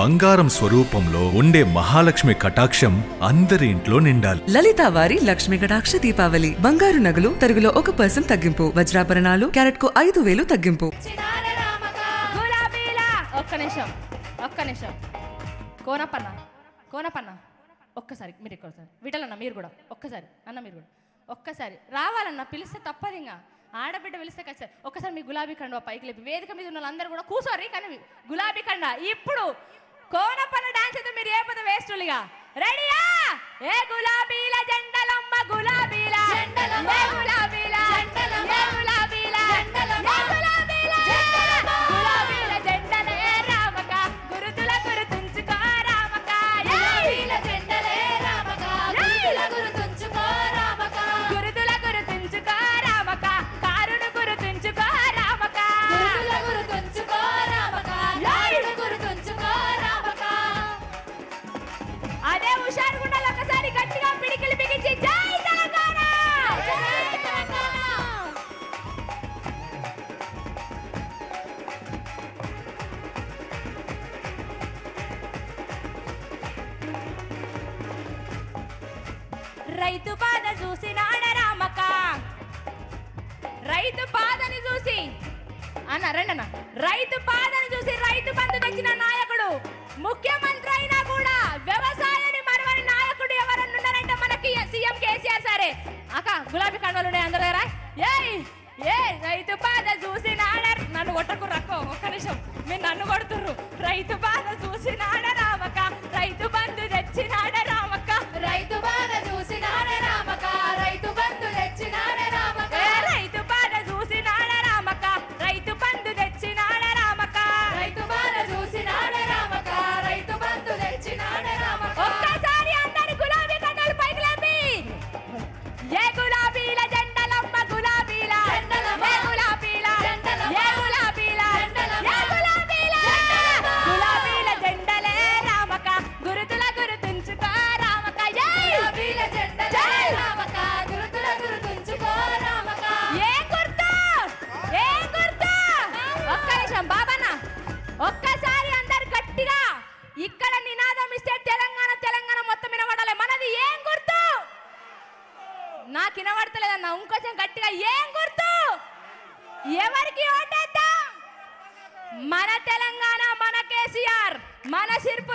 బంగారం స్వరూపంలో ఉండే మహాలక్ష్మి కటాక్షం అందరి ఇంట్లో నిండాలి. లలిత వారి లక్ష్మి కటాక్ష దీపావళి బంగారు నగలు తరుగులో 1% తగ్గింపు, వజ్రాభరణాలు క్యారెట్ కు 5000 తగ్గింపు. ఒక్కసారి రావాలన్నా పిలిస్తే తప్పదింగా, ఆడబిడ్డ పిలిస్తే ఖచ్చితంగా ఒక్కసారి మీ గులాబీ కండ పైకి లేపి వేదిక మీద ఉన్న వాళ్ళందరూ కూడా కూర్చోరు. కానీ గులాబీ కండ ఇప్పుడు కోనపన్న డాన్స్ అయితే మీరు ఏ పద వేస్టులుగా రెడీయా? ఏ గులాబీల జెండలమ్మ గులాబీల జెండలమ్మ గులాబీల జెండలమ్మ గులాబీల జెండలమ్మ గులాబీల గులాబీల జెండలే రామక గురుతుల గురుతుంచుకో రామక గులాబీల జెండలే రామక గురుతుల గురుతుంచుకో రామక గురుతుల గురుతుంచుకో రామక కారుణ గురుతుంచుకో రామక గురుతుల గురుతుంచుకో రామక కారుణ గురుతుంచుకో రామక. అదే హుషారుగా ఒకసారి గట్టిగా పిడికిలు బిగించి జై తెలంగాణ జై తెలంగాణ. రైతు బాధ చూసి నాడ రామక, రైతు బాధని చూసి అన్న రండన్న, రైతు బాధని చూసి రైతు బంధు తెచ్చిన నాయకుడు ముఖ్యమంత్రి అయినా కూడా వ్యవసాయాన్ని మరవని నాయకుడు ఎవరన్నా ఉన్నారంటే మనకి సీఎం కేసీఆర్ సారే. అక్క గులాబీ కండలు ఉన్నాయి అందరి దగ్గర. ఏయ్ ఏ రైతు బాధ చూసి నాడ, నన్ను కొట్టకు రక్కో ఒక్క నిమిషం, మీరు నన్ను కొడుతుర్రు. రైతు బాధ చూసి నాడ రామక రైతు బంధు తెచ్చి నాడ రామక రైతు బాధ చూసి నాడ రామక రైతు బంధు తెచ్చి నాడ రామక రైతు బాధ చూసి నాడ రామక రైతు బంధు తెచ్చి నాడ రామక రైతు బాధ చూసి నాడ రామక రైతు బంధు తెచ్చి నాడ రామక. ఒక్కసారి అందరి గులాబీ కండలు పైకి లేపి ఏ గులాబీల జెండలమ్మ గులాబీల జెండలమ్మ గులాబీల జెండలమ్మ ఏ గులాబీల జెండలమ్మ ఏ గులాబీల గులాబీల జెండలే రామక గురుతుల గురుతుంచుకో రామక జై గులాబీల జెండలే రామక గురుతుల గురుతుంచుకో రామక. ఏ గుర్తు ఏ గుర్తు? ఒక్క నిమిషం బాబన్న, ఒక్కసారి అందరు గట్టిగా ఇక్కడ నినాదం ఇస్తే తెలంగాణ తెలంగాణ మొత్తం వినబడాలి. మనది ఏం గుర్తు? నాకు వినబడతలేదన్న, ఇంకొంచెం గట్టిగా ఏం గుర్తు? ఎవరికి ఓటేద్దాం? మన తెలంగాణ మన కేసీఆర్ మన సిర్ప